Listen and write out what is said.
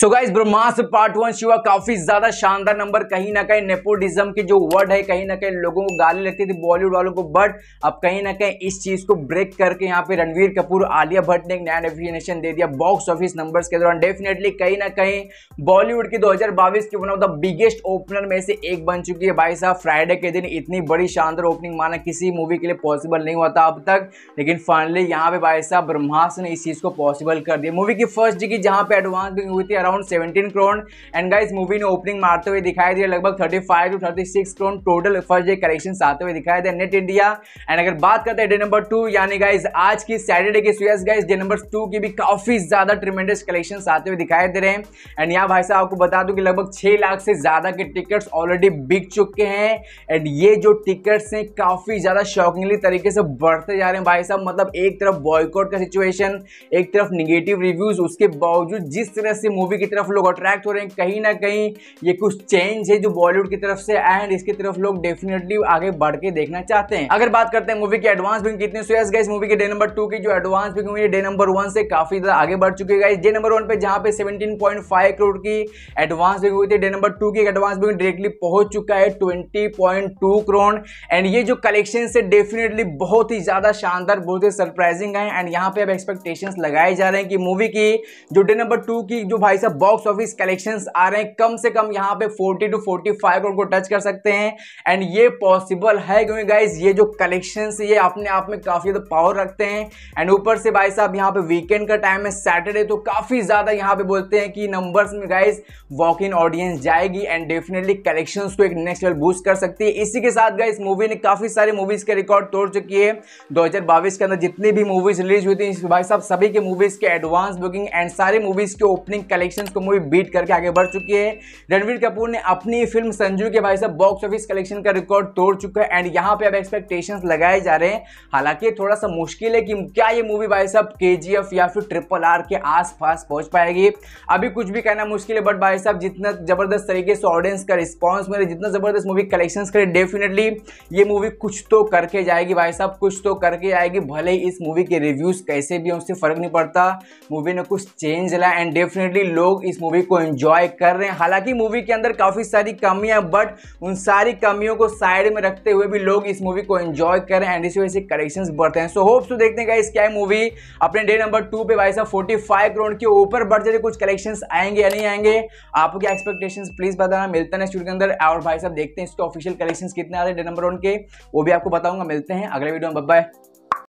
सो guys Brahmastra part 1 Shiva काफी ज्यादा शानदार नंबर, कहीं ना कहीं नेपोटिज्म के जो वर्ड है कहीं ना कहीं लोगों को गाली लगती थी बॉलीवुड वालों को, बट अब कहीं ना कहीं इस चीज को ब्रेक करके यहाँ पे रणवीर कपूर आलिया भट्ट ने एक नया डेफिनेशन दे दिया बॉक्स ऑफिस नंबर्स के दौरान। डेफिनेटली कहीं ना कहीं बॉलीवुड की 2022 की one of the biggest opener में से एक बन चुकी है भाई साहब। फ्राइडे के दिन इतनी बड़ी शानदार ओपनिंग माना किसी मूवी के लिए पॉसिबल नहीं हुआ था अब तक, लेकिन फाइनली यहाँ पे भाई साहब ब्रह्मास्त्र ने इस चीज को पॉसिबल कर दिया। मूवी की फर्स्ट डे की जहाँ पे एडवांस बुकिंग हुई थी around 17 crore and guys movie ने ओपनिंग मारते हुए दिखाई दिया लगभग 35 to 36 crore total first day collections आते हुए दिखाई दिया नेट इंडिया। एंड अगर बात करते हैं डे नंबर 2 यानी गाइस आज की सैटरडे के सीरीज गाइस डे नंबर 2 की भी काफी ज्यादा ट्रिमेंडस कलेक्शंस आते हुए दिखाई दे रहे हैं। एंड यहाँ भाई साहब आपको बता दूं कि लगभग 6 लाख से ज्यादा के टिकट्स ऑलरेडी बिक चुके हैं एंड ये जो टिकट्स हैं काफी ज्यादा शॉकिंगली तरीके से बढ़ते जा रहे हैं भाई साहब। मतलब एक तरफ बॉयकॉट का सिचुएशन, एक तरफ निगेटिव रिव्यूज, उसके बावजूद जिस तरह से मूवी की तरफ लोग अट्रैक्ट हो रहे हैं कहीं ना कहीं ये कुछ चेंज है जो बॉलीवुड की तरफ से एंड इसकी तरफ लोग डेफिनेटली आगे बढ़ के देखना चाहते हैं। अगर बात करते हैं मूवी की एडवांस बुकिंग कितनी हुई है गाइस, मूवी के डे नंबर 2 की जो एडवांस बुकिंग हुई है डे नंबर 1 से काफी ज्यादा आगे बढ़ चुकी है गाइस। डे नंबर 1 पे जहां पे 17.5 करोड़ की एडवांस बुकिंग हुई थी, डे नंबर 2 की एडवांस बुकिंग डायरेक्टली पहुंच चुका है 20.2 करोड़ एंड ये जो कलेक्शन है डेफिनेटली बहुत ही ज्यादा शानदार, बहुत ही सरप्राइजिंग है। एंड यहाँ पे अब एक्सपेक्टेशंस लगाए जा रहे हैं कि मूवी की जो डे नंबर 2 की जो भाई साहब बॉक्स ऑफिस कलेक्शंस आ रहे हैं कम से कम यहाँ पे 40 टू 45 करोड़ को टच कर सकते हैं एंड ये पॉसिबल है क्योंकि गाइस ये जो कलेक्शंस ये अपने आप में काफी ज्यादा पावर रखते हैं। एंड ऊपर से भाई साहब यहाँ पे वीकेंड का टाइम है सैटरडे, तो काफी ज्यादा यहाँ पे बोलते हैं कि नंबर्स में गाइस वॉक इन ऑडियंस जाएगी एंड डेफिनेटली कलेक्शंस को एक नेक्स्ट लेवल बूस्ट कर सकती है। इसी के साथ गाइस मूवी ने काफी सारे मूवीज के रिकॉर्ड तोड़ चुकी है 2022 के अंदर जितनी भी मूवीज रिलीज हुई थी भाई साहब सभी के मूवीज के एडवांस बुकिंग एंड सारे मूवीज के ओपनिंग कलेक्शंस को मूवी बीट करके आगे बढ़ चुकी है। रणवीर कपूर ने अपनी फिल्म संजू के भाई साहब बॉक्स ऑफिस कलेक्शन का रिकॉर्ड तोड़ चुका है एंड यहाँ पे अब एक्सपेक्टेशंस लगाए जा रहे हैं। हालांकि थोड़ा सा मुश्किल है कि क्या ये मूवी भाई साहब KGF या फिर RRR के आसपास पहुंच पाएगी, अभी कुछ भी कहना मुश्किल है। बट भाई साहब जितना जबरदस्त तरीके से ऑडियंस का रिस्पॉन्स मिले, जितना जबरदस्त मूवी कलेक्शन करे, डेफिनेटली ये मूवी कुछ तो करके जाएगी भाई साहब, कुछ तो करके आएगी। भले ही इस मूवी के रिव्यूज कैसे भी हैं उससे फर्क नहीं पड़ता, मूवी ने कुछ चेंज लाया एंड डेफिनेटली लोग इस मूवी को एंजॉय कर रहे हैं। हालांकि मूवी के अंदर काफी सारी कमियां, बट उन सारी कमियों को साइड में रखते हुए भी लोग इस मूवी को एंजॉय कर रहे हैं एंड इसी वजह से कलेक्शंस बढ़ते हैं। सो होप्स तो देखते हैं गाइस क्या है मूवी अपने डे नंबर 2 पे भाई साहब 45 करोड़ के ऊपर बढ़ जाए, कुछ कलेक्शंस आएंगे या नहीं आएंगे, आपको क्या एक्सपेक्टेशंस प्लीज बताना। मिलता है नेक्स्ट वीडियो के अंदर और भाई साहब देखते हैं इसके ऑफिशियल कलेक्शंस कितने आ रहे हैं डे नंबर 1 के, वो भी आपको बताऊंगा। मिलते हैं अगले वीडियो में, बाय बाय।